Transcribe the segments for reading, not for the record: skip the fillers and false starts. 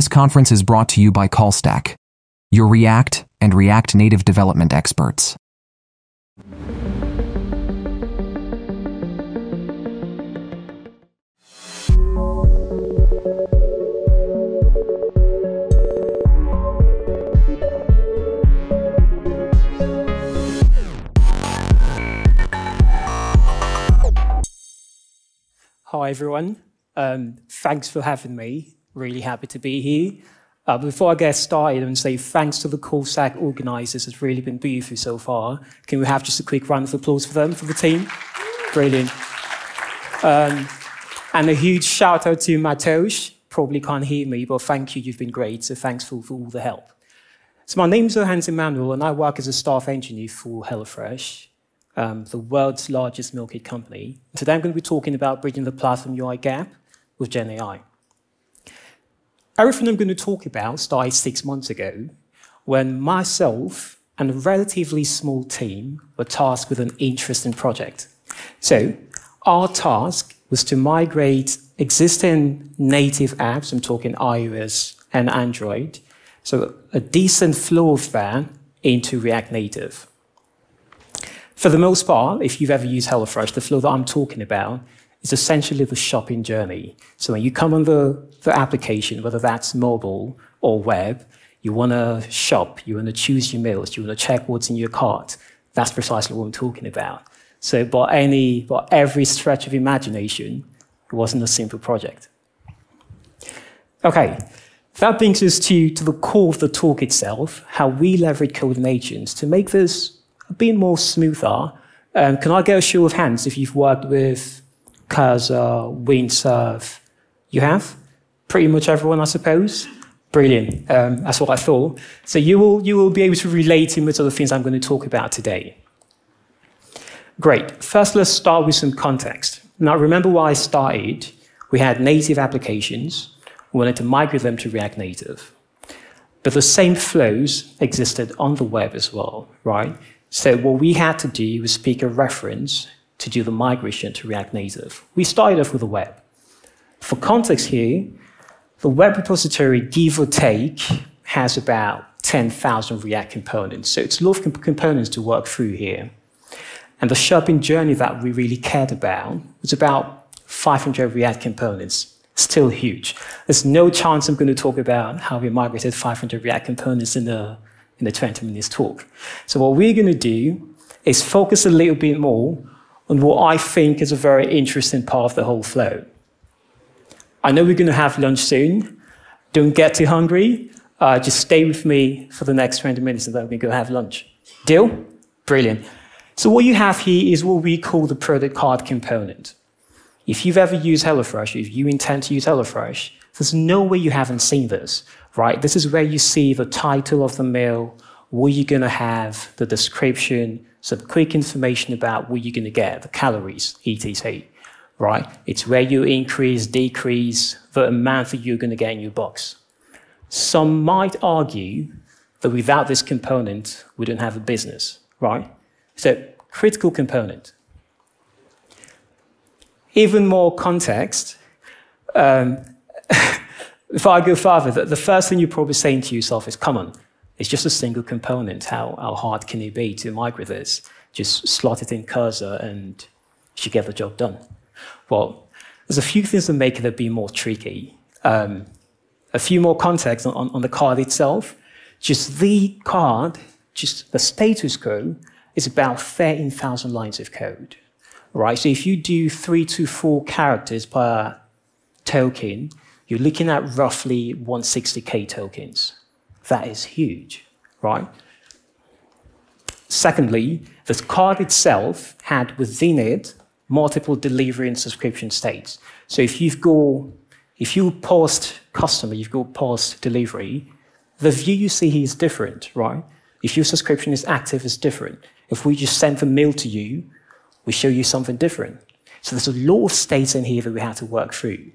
This conference is brought to you by Callstack, your React and React Native development experts. Hi everyone, thanks for having me. Really happy to be here. Before I get started and say thanks to the Callstack organisers, it's really been beautiful so far. Can we have just a quick round of applause for them, for the team? Brilliant. And a huge shout out to Mateusz. Probably can't hear me, but thank you, you've been great. So thanks for all the help. So my name's Ohans Emmanuel and I work as a staff engineer for HelloFresh, the world's largest meal kit company. Today I'm going to be talking about bridging the platform UI gap with GenAI. Everything I'm going to talk about started 6 months ago when myself and a relatively small team were tasked with an interesting project. So our task was to migrate existing native apps, I'm talking iOS and Android, so a decent flow of that into React Native. For the most part, if you've ever used HelloFresh, the flow that I'm talking about is essentially the shopping journey. So when you come on the application, whether that's mobile or web, you want to shop, you want to choose your meals, you want to check what's in your cart. That's precisely what I'm talking about. So by every stretch of imagination, it wasn't a simple project. Okay, that brings us to the core of the talk itself, how we leverage coding agents to make this a bit more smoother. Can I get a show of hands if you've worked with Cursor, Winsurf? You have? Pretty much everyone, I suppose. Brilliant. That's what I thought. So you will be able to relate to much of the things I'm going to talk about today. Great. First, let's start with some context. Now, remember why I started. We had native applications. We wanted to migrate them to React Native. But the same flows existed on the web as well, right? So what we had to do was pick a reference to do the migration to React Native. We started off with the web. For context here, the web repository, give or take, has about 10,000 React components. So it's a lot of components to work through here. And the shopping journey that we really cared about was about 500 React components, still huge. There's no chance I'm going to talk about how we migrated 500 React components in the 20 minutes talk. So what we're going to do is focus a little bit more on what I think is a very interesting part of the whole flow. I know we're going to have lunch soon. Don't get too hungry. Just stay with me for the next 20 minutes and then we go have lunch. Deal? Brilliant. So what you have here is what we call the product card component. If you've ever used HelloFresh, if you intend to use HelloFresh, there's no way you haven't seen this, right? This is where you see the title of the meal, what you're going to have, the description, some quick information about what you're going to get, the calories, etc. Right? It's where you increase, decrease the amount that you're going to get in your box. Some might argue that without this component, we don't have a business, right? So, critical component. Even more context, if I go further, the first thing you're probably saying to yourself is, come on, it's just a single component. How hard can it be to migrate this? Just slot it in Cursor and you should get the job done. Well, there's a few things that make it a bit more tricky. A few more context on the card itself. Just the card, just the status quo, is about 13,000 lines of code, right? So if you do 3 to 4 characters per token, you're looking at roughly 160K tokens. That is huge, right? Secondly, the card itself had within it multiple delivery and subscription states. So if you post customer, you've got post delivery, the view you see here is different, right? If your subscription is active, it's different. If we just send the mail to you, we show you something different. So there's a lot of states in here that we had to work through.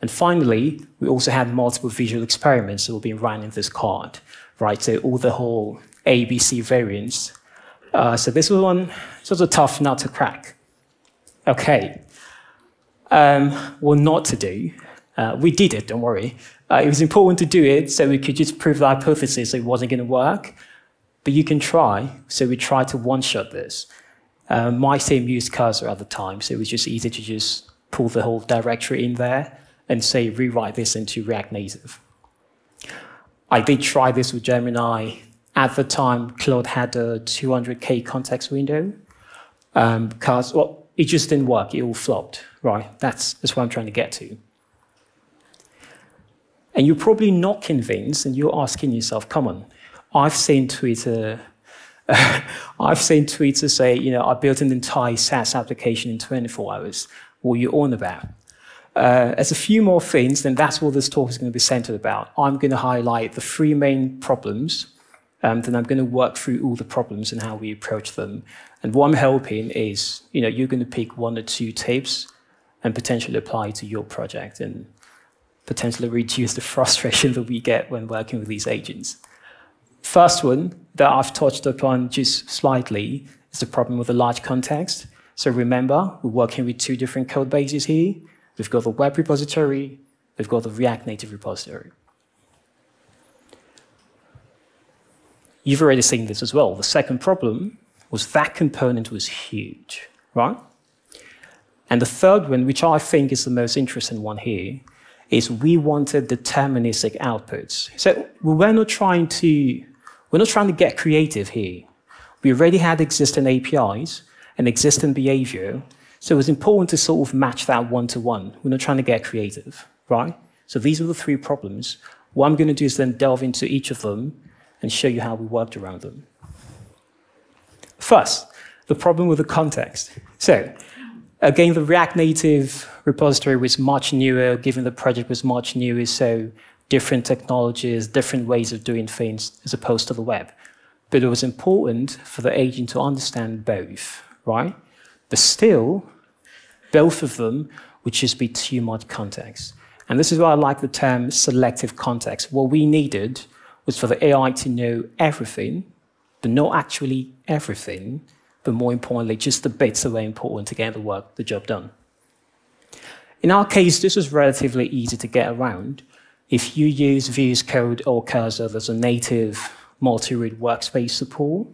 And finally, we also had multiple visual experiments that were being run in this card, right? So all the whole ABC variants. So this was a tough nut to crack. Okay, what not to do. We did it, don't worry. It was important to do it so we could just prove the hypothesis it wasn't going to work. But you can try, so we tried to one-shot this. My team used Cursor at the time, so it was just easy to just pull the whole directory in there and say, rewrite this into React Native. I did try this with Gemini. At the time, Claude had a 200K context window. Cursor, well, it just didn't work. It all flopped, right? That's what I'm trying to get to. And you're probably not convinced, and you're asking yourself, come on, I've seen Twitter say, you know, I built an entire SaaS application in 24 hours. What are you on about? As a few more things, then that's what this talk is going to be centered about. I'm going to highlight the three main problems, then I'm going to work through all the problems and how we approach them. And what I'm hoping is, you know, you're going to pick one or two tips and potentially apply to your project and potentially reduce the frustration that we get when working with these agents. First one that I've touched upon just slightly is the problem with the large context. So remember, we're working with two different code bases here. We've got the web repository, we've got the React Native repository. You've already seen this as well. The second problem was that component was huge, right? And the third one, which I think is the most interesting one here, is we wanted deterministic outputs. So we're not trying to get creative here. We already had existing APIs and existing behavior, so it was important to sort of match that one-to-one. We're not trying to get creative, right? So these are the three problems. What I'm going to do is then delve into each of them and show you how we worked around them. First, the problem with the context. So again, the React Native repository was much newer, given the project was much newer, so different technologies, different ways of doing things as opposed to the web. But it was important for the agent to understand both, right? But still, both of them would just be too much context. And this is why I like the term selective context. What we needed was for the AI to know everything, but not actually everything, but more importantly, just the bits that were important to get the job done. In our case, this was relatively easy to get around. If you use Visual Code or Cursor, there's a native multi-read workspace support.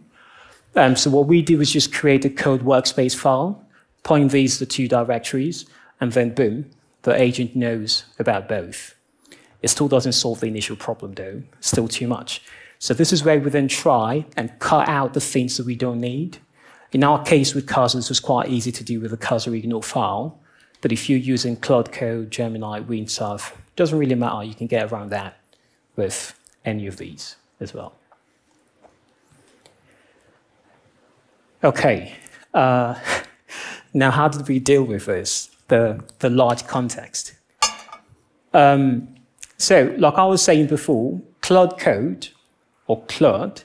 So what we did was just create a code workspace file, point these to the two directories, and then boom, the agent knows about both. It still doesn't solve the initial problem though, still too much. So this is where we then try and cut out the things that we don't need. In our case with Cursor, this was quite easy to do with a Cursor ignore file. But if you're using Claude Code, Gemini, Winsurf, it doesn't really matter. You can get around that with any of these as well. OK. Now, how did we deal with this, the large context? So like I was saying before, Claude Code, or Claude,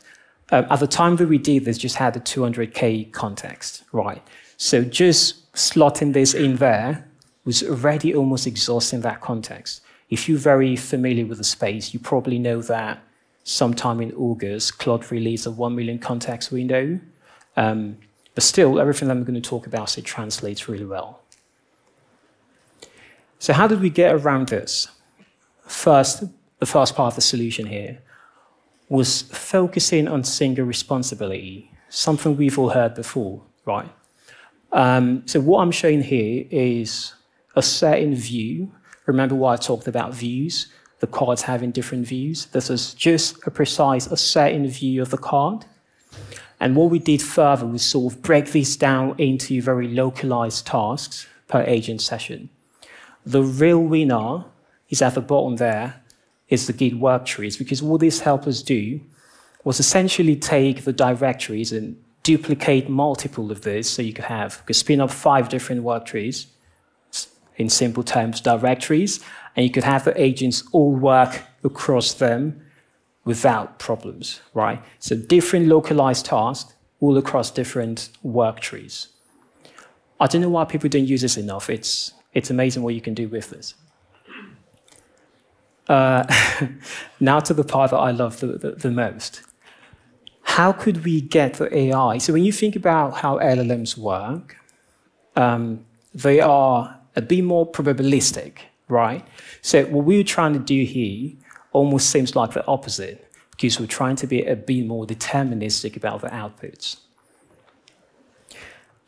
at the time that we did this, just had a 200K context, right? So just slotting this in there was already almost exhausting that context. If you're very familiar with the space, you probably know that sometime in August, Claude released a 1 million context window. But still, everything that I'm going to talk about, it translates really well. So how did we get around this? First, the first part of the solution here was focusing on single responsibility, something we've all heard before, right? So what I'm showing here is a certain view. Remember why I talked about views, the cards having different views. This is just a certain view of the card. And what we did further was sort of break these down into very localized tasks per agent session. The real winner is at the bottom there, is the Git worktrees, because what this helped us do was essentially take the directories and duplicate multiple of this, so you could spin up 5 different worktrees, in simple terms, directories, and you could have the agents all work across them without problems, right? So different localized tasks all across different worktrees. I don't know why people don't use this enough. It's amazing what you can do with this. Now to the part that I love the most. How could we get the AI? So when you think about how LLMs work, they are a bit more probabilistic right? So what we're trying to do here almost seems like the opposite, because we're trying to be a bit more deterministic about the outputs.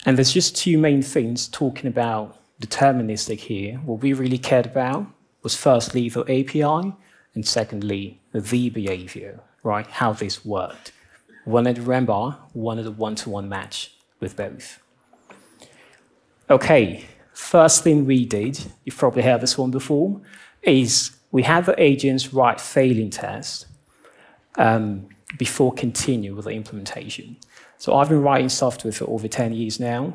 And there's just two main things talking about deterministic here. What we really cared about was firstly the API, and secondly the behavior, right? How this worked. Wanted to remember, wanted a one-to-one match with both. Okay, first thing we did, you've probably heard this one before, is we had the agents write failing tests before continue with the implementation. So I've been writing software for over 10 years now.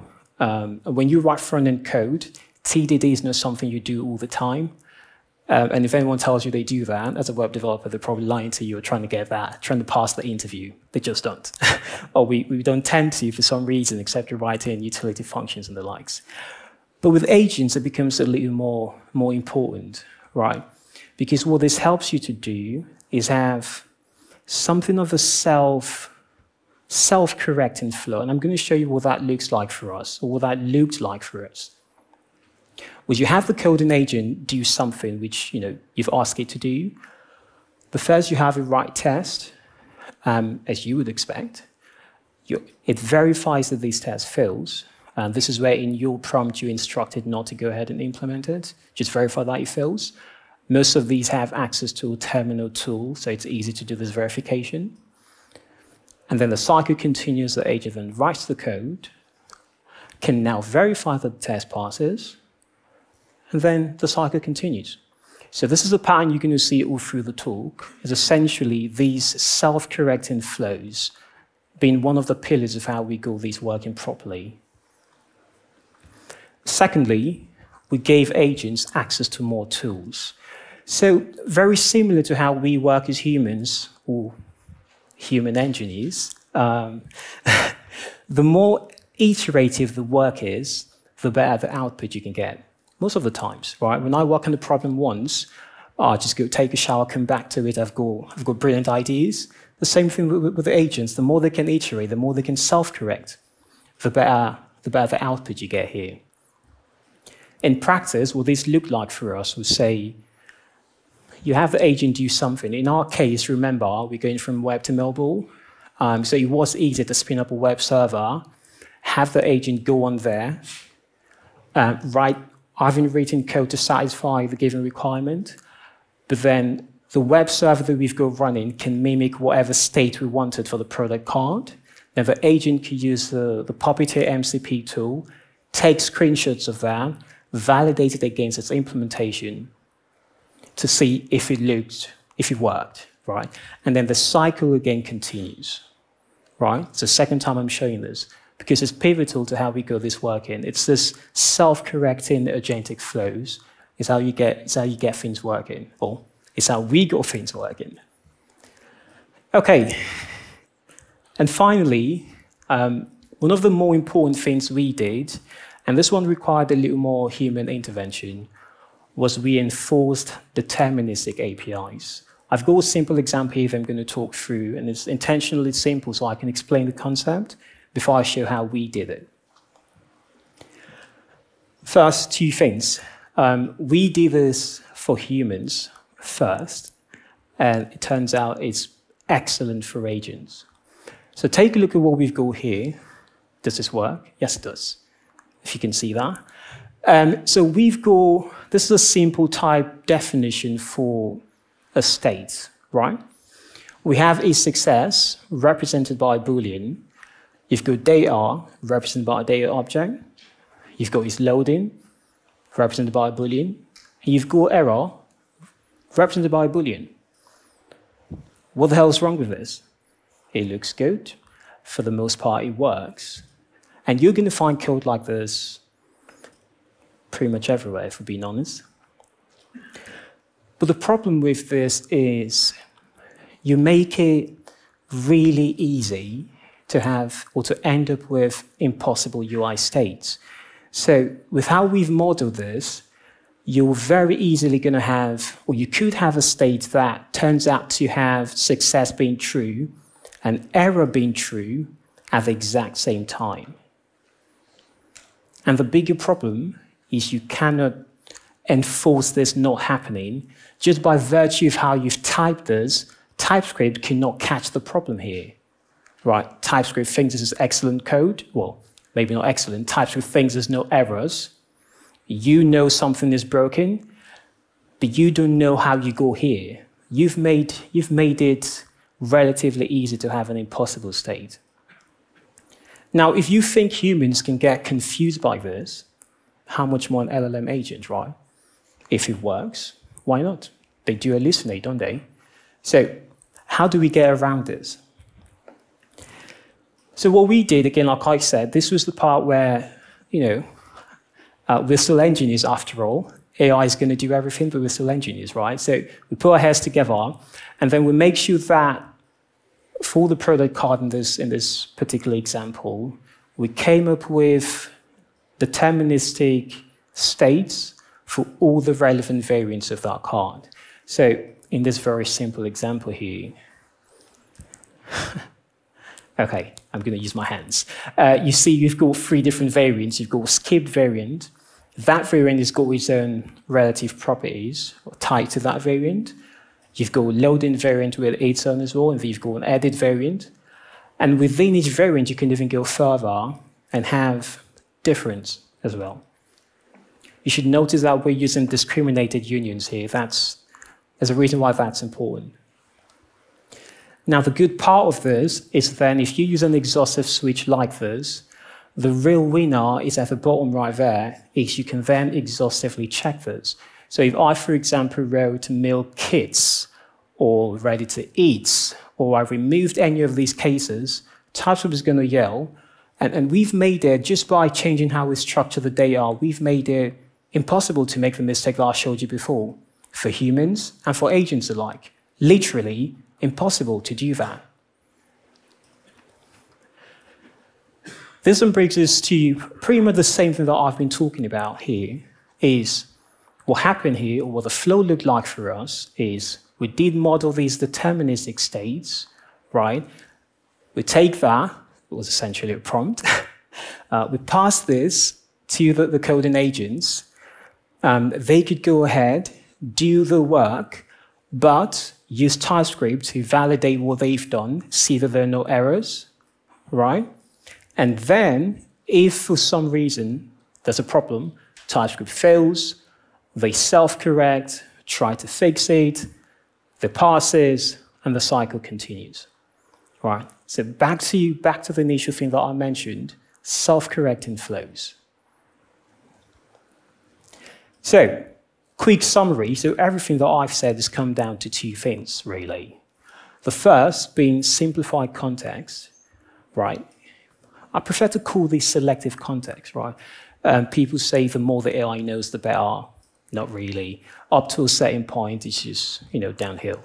When you write front-end code, TDD is not something you do all the time. And if anyone tells you they do that, as a web developer, they're probably lying to you or trying to get that, trying to pass the interview. They just don't. Or we don't tend to for some reason, except you're writing utility functions and the likes. But with agents, it becomes a little more important, right? Because what this helps you to do is have something of a self-correcting flow. And I'm going to show you what that looks like for us, or what that looked like for us. Was you have the coding agent do something which you've asked it to do. But first you have a write test, as you would expect. It verifies that this test fails. And this is where in your prompt you instructed not to go ahead and implement it. Just verify that it fails. Most of these have access to a terminal tool, so it's easy to do this verification. And then the cycle continues. The agent then writes the code, can now verify that the test passes, and then the cycle continues. So this is a pattern you're going to see all through the talk, is essentially these self-correcting flows being one of the pillars of how we got these working properly. Secondly, we gave agents access to more tools. So very similar to how we work as humans, or human engineers, the more iterative the work is, the better the output you can get. Most of the times, right? When I work on a problem once, I just go take a shower, come back to it, I've got brilliant ideas. The same thing with the agents. The more they can iterate, the more they can self-correct, the better the output you get here. In practice, what this looked like for us was, say, you have the agent do something. In our case, remember, we're going from web to mobile. So it was easy to spin up a web server, have the agent go on there, write, I've been written code to satisfy the given requirement, but then the web server that we've got running can mimic whatever state we wanted for the product card. Now the agent could use the puppeteer MCP tool, take screenshots of that, validate it against its implementation to see if it worked, right? And then the cycle again continues, right? It's the second time I'm showing this, because it's pivotal to how we go this working. It's this self-correcting agentic flows. It's how you get things working, or it's how we got things working. Okay, and finally, one of the more important things we did, and this one required a little more human intervention, was we enforced deterministic APIs. I've got a simple example here that I'm going to talk through, and it's intentionally simple so I can explain the concept before I show how we did it. First, two things. We did this for humans first, and it turns out it's excellent for agents. So take a look at what we've got here. Does this work? Yes, it does, if you can see that. So we've got, this is a simple type definition for a state, right? We have a success represented by a Boolean. You've got data, represented by a data object. You've got is loading, represented by a Boolean. And you've got error, represented by a Boolean. What the hell is wrong with this? It looks good. For the most part, it works. And you're going to find code like this pretty much everywhere, if we're being honest. But the problem with this is you make it really easy to have, or to end up with, impossible UI states. So with how we've modeled this, you're very easily going to have, or you could have a state that turns out to have success being true and error being true at the exact same time. And the bigger problem is you cannot enforce this not happening, just by virtue of how you've typed this, TypeScript cannot catch the problem here, right? TypeScript thinks this is excellent code. Well, maybe not excellent. TypeScript thinks there's no errors. You know something is broken, but you don't know how you go here. You've made it relatively easy to have an impossible state. Now, if you think humans can get confused by this, how much more an LLM agent, right? If it works, why not? They do hallucinate, don't they? So how do we get around this? So what we did, again, like I said, this was the part where, you know, we're still engineers after all. AI is going to do everything, but we're still engineers, right? So we put our heads together, and then we make sure that for the product card in this particular example, we came up with deterministic states for all the relevant variants of that card. So in this very simple example here, okay, I'm going to use my hands. You see you've got three different variants. You've got skip variant. That variant has got its own relative properties tied to that variant. You've got a loading variant with its own as well, and then you've got an edit variant. And within each variant, you can even go further and have difference as well. You should notice that we're using discriminated unions here. There's a reason why that's important. Now, the good part of this is then if you use an exhaustive switch like this, the real winner is at the bottom right there, is you can then exhaustively check this. So if I, for example, wrote meal kits or ready to eat, or I removed any of these cases, TypeScript is going to yell. And we've made it, just by changing how we structure the data, we've made it impossible to make the mistake that I showed you before, for humans and for agents alike. Literally impossible to do that. This one brings us to pretty much the same thing that I've been talking about here, is what happened here, or what the flow looked like for us, is we did model these deterministic states, right? We take that, it was essentially a prompt, we pass this to the coding agents. They could go ahead, do the work, but use TypeScript to validate what they've done, see that there are no errors, right? And then, if for some reason there's a problem, TypeScript fails, they self-correct, try to fix it, the passes, and the cycle continues. Right? So back to the initial thing that I mentioned, self-correcting flows. So, quick summary. So everything that I've said has come down to two things, really. The first being simplified context, right? I prefer to call these selective contexts, right? People say the more the AI knows, the better. Not really. Up to a certain point, it's just, you know, downhill.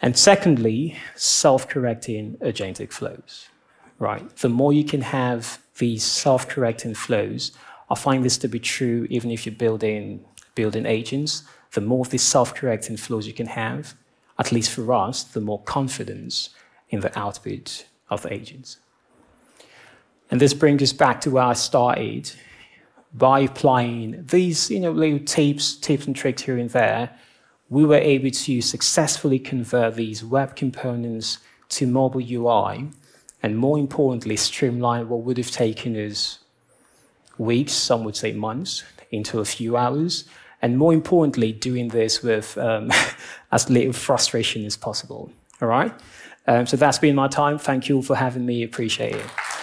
And secondly, self-correcting agentic flows, right? The more you can have these self-correcting flows, I find this to be true even if you're building agents. The more of these self-correcting flows you can have, at least for us, the more confidence in the output of the agents. And this brings us back to where I started, by applying these, you know, little tips and tricks here and there. We were able to successfully convert these web components to mobile UI, and more importantly, streamline what would have taken us weeks, some would say months, into a few hours, and more importantly, doing this with as little frustration as possible. All right? So that's been my time. Thank you all for having me. Appreciate it.